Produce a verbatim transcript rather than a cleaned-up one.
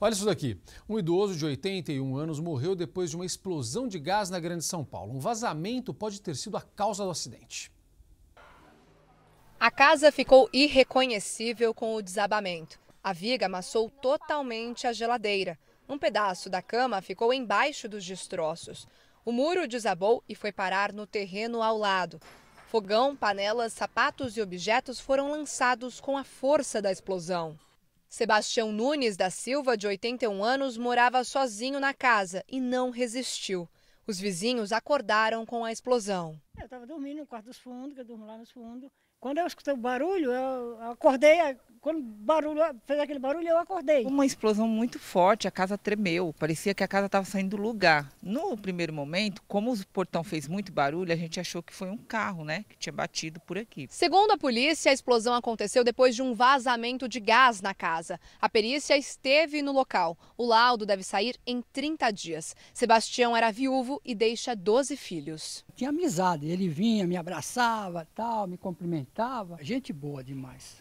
Olha isso daqui. Um idoso de oitenta e um anos morreu depois de uma explosão de gás na Grande São Paulo. Um vazamento pode ter sido a causa do acidente. A casa ficou irreconhecível com o desabamento. A viga amassou totalmente a geladeira. Um pedaço da cama ficou embaixo dos destroços. O muro desabou e foi parar no terreno ao lado. Fogão, panelas, sapatos e objetos foram lançados com a força da explosão. Sebastião Nunes da Silva, de oitenta e um anos, morava sozinho na casa e não resistiu. Os vizinhos acordaram com a explosão. Eu estava dormindo no quarto dos fundos, que eu durmo lá nos fundos. Quando eu escutei o barulho, eu acordei. Quando o barulho fez aquele barulho, eu acordei. Uma explosão muito forte, a casa tremeu. Parecia que a casa estava saindo do lugar. No primeiro momento, como o portão fez muito barulho, a gente achou que foi um carro, né, que tinha batido por aqui. Segundo a polícia, a explosão aconteceu depois de um vazamento de gás na casa. A perícia esteve no local. O laudo deve sair em trinta dias. Sebastião era viúvo e deixa doze filhos. Tinha amizade, ele vinha, me abraçava, tal, me cumprimentava. Gente boa demais.